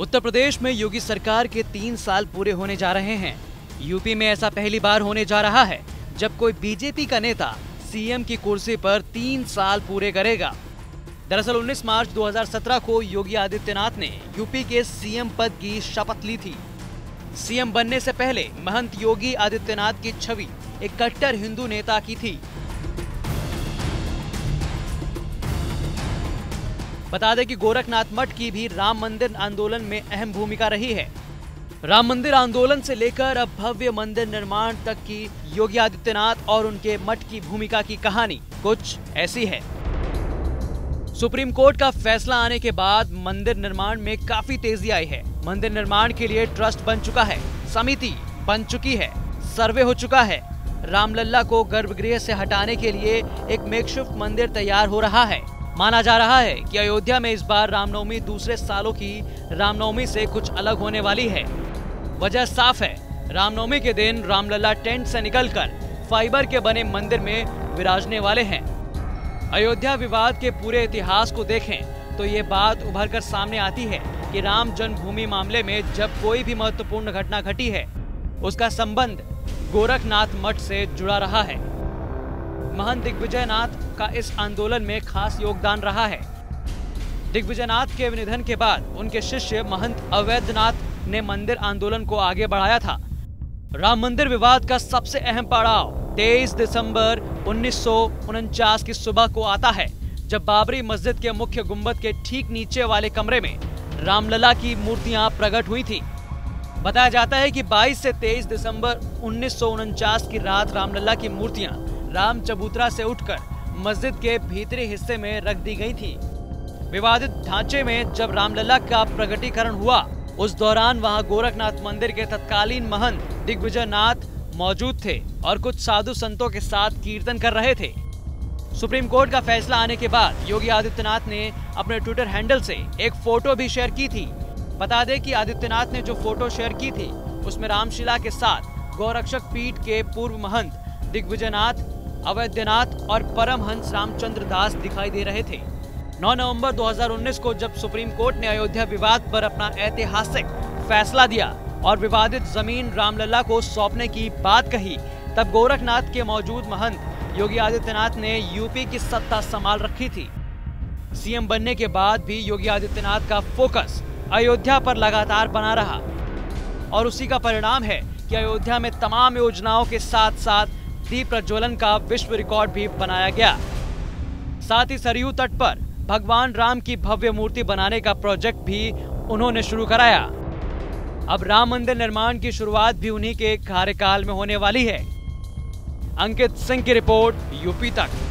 उत्तर प्रदेश में योगी सरकार के 3 साल पूरे होने जा रहे हैं। यूपी में ऐसा पहली बार होने जा रहा है जब कोई बीजेपी का नेता सीएम की कुर्सी पर 3 साल पूरे करेगा। दरअसल 19 मार्च 2017 को योगी आदित्यनाथ ने यूपी के सीएम पद की शपथ ली थी। सीएम बनने से पहले महंत योगी आदित्यनाथ की छवि एक कट्टर हिंदू नेता की थी। बता दें कि गोरखनाथ मठ की भी राम मंदिर आंदोलन में अहम भूमिका रही है। राम मंदिर आंदोलन से लेकर अब भव्य मंदिर निर्माण तक की योगी आदित्यनाथ और उनके मठ की भूमिका की कहानी कुछ ऐसी है। सुप्रीम कोर्ट का फैसला आने के बाद मंदिर निर्माण में काफी तेजी आई है। मंदिर निर्माण के लिए ट्रस्ट बन चुका है, समिति बन चुकी है, सर्वे हो चुका है। रामलला को गर्भगृह से हटाने के लिए एक मेकशिफ्ट मंदिर तैयार हो रहा है। माना जा रहा है कि अयोध्या में इस बार रामनवमी दूसरे सालों की रामनवमी से कुछ अलग होने वाली है। वजह साफ है, रामनवमी के दिन रामलला टेंट से निकलकर फाइबर के बने मंदिर में विराजने वाले हैं। अयोध्या विवाद के पूरे इतिहास को देखें तो ये बात उभर कर सामने आती है कि राम जन्मभूमि मामले में जब कोई भी महत्वपूर्ण घटना घटी है, उसका संबंध गोरखनाथ मठ से जुड़ा रहा है। महंत दिग्विजयनाथ का इस आंदोलन में खास योगदान रहा है। दिग्विजयनाथ के निधन के बाद उनके शिष्य महंत अवैधनाथ ने मंदिर आंदोलन को आगे बढ़ाया था। राम मंदिर विवाद का सबसे अहम पड़ाव 23 दिसंबर 1949 की सुबह को आता है, जब बाबरी मस्जिद के मुख्य गुंबद के ठीक नीचे वाले कमरे में रामलला की मूर्तियां प्रकट हुई थी। बताया जाता है कि 22 से 23 दिसंबर 1949 की रात रामलला की मूर्तियां राम चबूतरा से उठकर मस्जिद के भीतरी हिस्से में रख दी गई थी। विवादित ढांचे में जब रामलला का प्रकटीकरण हुआ, उस दौरान वहां गोरखनाथ मंदिर के तत्कालीन महंत दिग्विजयनाथ मौजूद थे और कुछ साधु संतों के साथ कीर्तन कर रहे थे। सुप्रीम कोर्ट का फैसला आने के बाद योगी आदित्यनाथ ने अपने ट्विटर हैंडल से एक फोटो भी शेयर की थी। बता दें कि आदित्यनाथ ने जो फोटो शेयर की थी, उसमें रामशिला के साथ गोरक्षक पीठ के पूर्व महंत दिग्विजयनाथ, अवैधनाथ और परमहंस रामचंद्र दास दिखाई दे रहे थे। 9 नवंबर 2019 को जब सुप्रीम कोर्ट ने अयोध्या विवाद पर अपना ऐतिहासिक फैसला दिया और विवादित जमीन रामलला को सौंपने की बात कही, तब गोरखनाथ के मौजूद महंत योगी आदित्यनाथ ने यूपी की सत्ता संभाल रखी थी। सीएम बनने के बाद भी योगी आदित्यनाथ का फोकस अयोध्या पर लगातार बना रहा और उसी का परिणाम है कि अयोध्या में तमाम योजनाओं के साथ साथ दीप प्रज्वलन का विश्व रिकॉर्ड भी बनाया गया। साथ ही सरयू तट पर भगवान राम की भव्य मूर्ति बनाने का प्रोजेक्ट भी उन्होंने शुरू कराया। अब राम मंदिर निर्माण की शुरुआत भी उन्हीं के कार्यकाल में होने वाली है। अंकित सिंह की रिपोर्ट, यूपी तक।